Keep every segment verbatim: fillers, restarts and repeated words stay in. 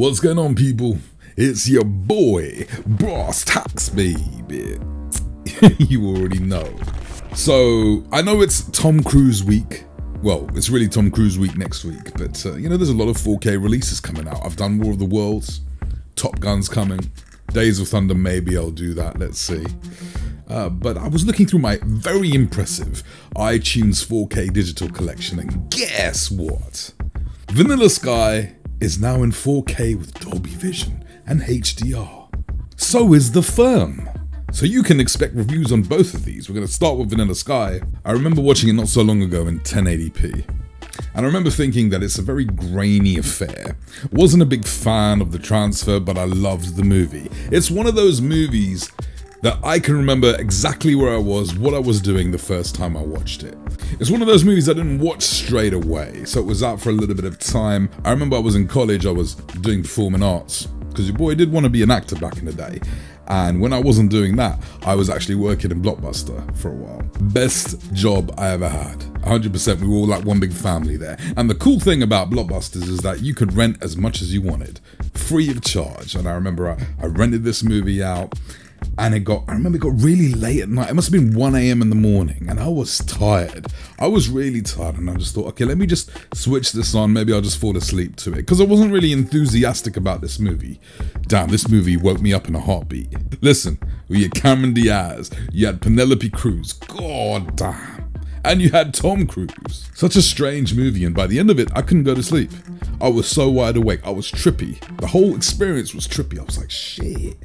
What's going on, people? It's your boy Brass Tax, baby. You already know. So I know it's Tom Cruise week. Well, it's really Tom Cruise week next week, but uh, you know, there's a lot of four K releases coming out. I've done War of the Worlds, Top Gun's coming, Days of Thunder, maybe I'll do that, let's see. Uh, but I was looking through my very impressive iTunes four K digital collection, and guess what? Vanilla Sky is now in four K with Dolby Vision and H D R. So is The Firm. So you can expect reviews on both of these. We're going to start with Vanilla Sky. I remember watching it not so long ago in ten eighty p. And I remember thinking that it's a very grainy affair. Wasn't a big fan of the transfer, but I loved the movie. It's one of those movies that I can remember exactly where I was, what I was doing the first time I watched it. It's one of those movies I didn't watch straight away, so it was out for a little bit of time. I remember I was in college, I was doing performing arts, because your boy did want to be an actor back in the day. And when I wasn't doing that, I was actually working in Blockbuster for a while. Best job I ever had. one hundred percent, we were all like one big family there. And the cool thing about Blockbusters is that you could rent as much as you wanted, free of charge. And I remember I, I rented this movie out, and it got, I remember it got really late at night. It must have been one A M in the morning, and I was tired. I was really tired, and I just thought, okay, let me just switch this on. Maybe I'll just fall asleep to it, because I wasn't really enthusiastic about this movie. Damn, this movie woke me up in a heartbeat. Listen, you had Cameron Diaz, you had Penelope Cruz, god damn. And you had Tom Cruise. Such a strange movie, and by the end of it, I couldn't go to sleep. I was so wide awake, I was trippy. The whole experience was trippy. I was like, shit,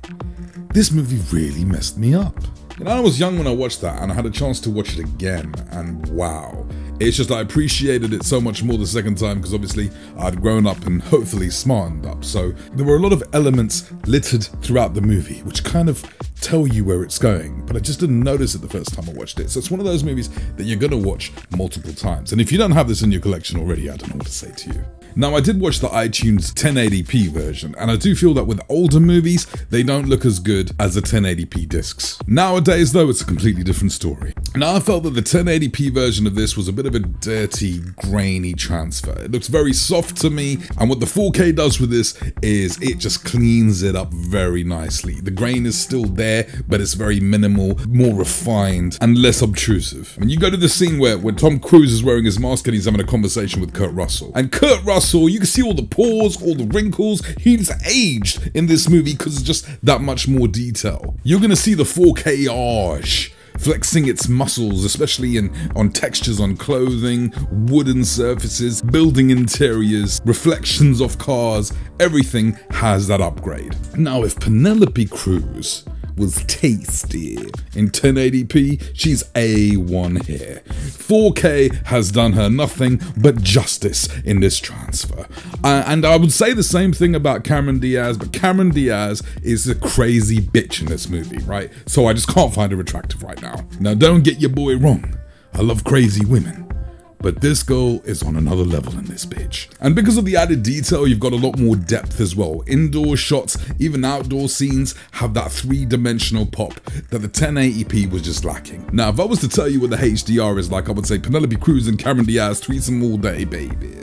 this movie really messed me up. And I was young when I watched that, and I had a chance to watch it again, and wow. It's just I appreciated it so much more the second time, because obviously I'd grown up and hopefully smartened up. So there were a lot of elements littered throughout the movie, which kind of tell you where it's going, but I just didn't notice it the first time I watched it. So it's one of those movies that you're gonna watch multiple times. And if you don't have this in your collection already, I don't know what to say to you. Now, I did watch the iTunes ten eighty p version, and I do feel that with older movies, they don't look as good as the ten eighty p discs. Nowadays, though, it's a completely different story. Now, I felt that the ten eighty p version of this was a bit of a dirty, grainy transfer. It looks very soft to me, and what the four K does with this is it just cleans it up very nicely. The grain is still there, but it's very minimal, more refined, and less obtrusive. I mean, you go to the scene where, where Tom Cruise is wearing his mask and he's having a conversation with Kurt Russell. And Kurt Russell, So you can see all the pores, all the wrinkles. He's aged in this movie because it's just that much more detail. You're gonna see the four K-age flexing its muscles, especially in on textures on clothing, wooden surfaces, building interiors, reflections of cars. Everything has that upgrade. Now, if Penelope Cruz was tasty in ten eighty p, she's A one here. four K has done her nothing but justice in this transfer. Uh, and I would say the same thing about Cameron Diaz, but Cameron Diaz is a crazy bitch in this movie, right? So I just can't find her attractive right now. Now, don't get your boy wrong. I love crazy women. But this girl is on another level in this bitch. And because of the added detail, you've got a lot more depth as well. Indoor shots, even outdoor scenes, have that three-dimensional pop that the ten eighty p was just lacking. Now, if I was to tell you what the H D R is like, I would say Penelope Cruz and Cameron Diaz threesome all day, baby.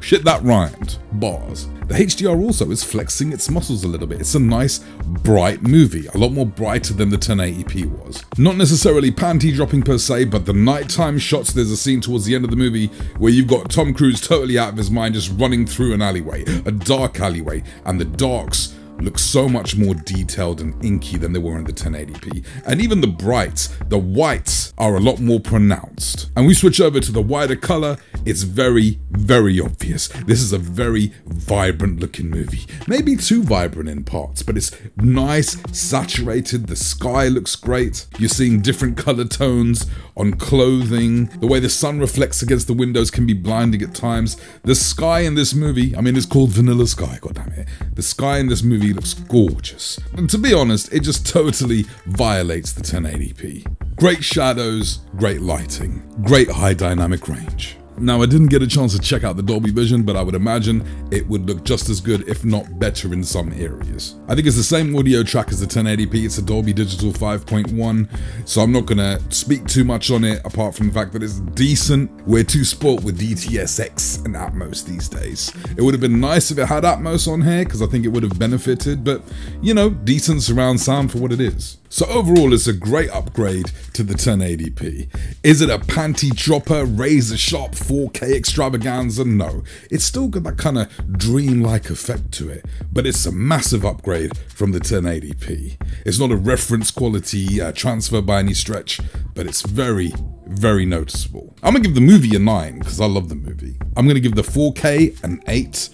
Shit, that rhymed. Bars. The H D R also is flexing its muscles a little bit. It's a nice, bright movie. A lot more brighter than the ten eighty p was. Not necessarily panty dropping per se, but the nighttime shots, there's a scene towards the end of the movie where you've got Tom Cruise totally out of his mind, just running through an alleyway, a dark alleyway, and the darks look so much more detailed and inky than they were in the ten eighty p. And even the brights, the whites, are a lot more pronounced. And we switch over to the wider color, it's very, very obvious. This is a very vibrant looking movie. Maybe too vibrant in parts, but it's nice, saturated, the sky looks great. You're seeing different color tones on clothing. The way the sun reflects against the windows can be blinding at times. The sky in this movie, I mean, it's called Vanilla Sky, goddammit. The sky in this movie looks gorgeous. And to be honest, it just totally violates the ten eighty p. Great shadows, great lighting, great high dynamic range. Now, I didn't get a chance to check out the Dolby Vision, but I would imagine it would look just as good, if not better in some areas. I think it's the same audio track as the ten eighty p, it's a Dolby Digital five point one, so I'm not gonna speak too much on it, apart from the fact that it's decent. We're too spoilt with D T S X and Atmos these days. It would have been nice if it had Atmos on here, because I think it would have benefited, but you know, decent surround sound for what it is. So overall, it's a great upgrade to the ten eighty p. Is it a panty dropper, razor sharp four K extravaganza? No. It's still got that kind of dreamlike effect to it, but it's a massive upgrade from the ten eighty p. It's not a reference quality uh, transfer by any stretch, but it's very, very noticeable. I'm gonna give the movie a nine, because I love the movie. I'm gonna give the four K an eight,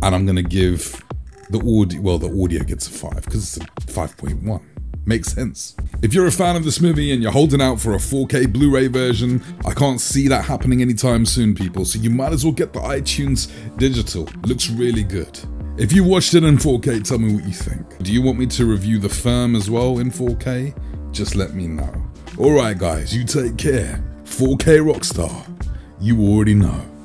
and I'm gonna give the audio, well, the audio gets a five, because it's a five point one. Makes sense. If you're a fan of this movie and you're holding out for a four K Blu-ray version, I can't see that happening anytime soon, people, so you might as well get the iTunes digital. Looks really good. If you watched it in four K, tell me what you think. Do you want me to review The Firm as well in four K? Just let me know. Alright guys, you take care. four K Rockstar, you already know.